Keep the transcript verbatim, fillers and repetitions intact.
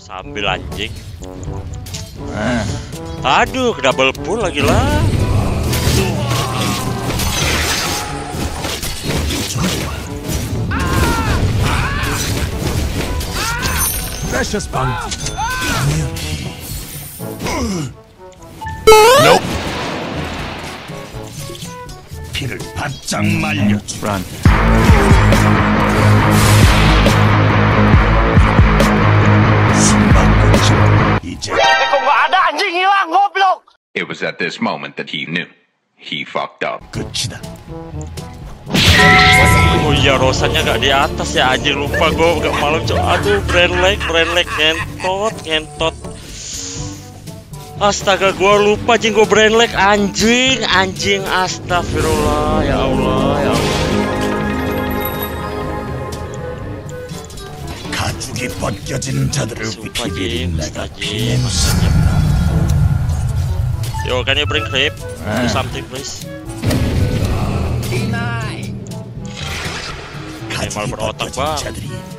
Sambil anjing. Nah. Aduh, ke double pull lagi lah. Precious bang. Nope. 피를 바짝 말려 주란. It was at this moment that he knew he fucked up. 끝이다. Oh iya, Rosanya gak di atas ya, anjir lupa gue gak malam cok. Aduh, brain lag, brain lag, ngentot, ngentot. Astaga, gue lupa jing gue brain lag, anjing, anjing, astagfirullah, ya Allah, ya Allah. 가죽이 벗겨진 자들을 비비린 내가 피해봤습니다. Yo, can you bring creep? Do something, please. Denied. Kayak mal berotak, Bang.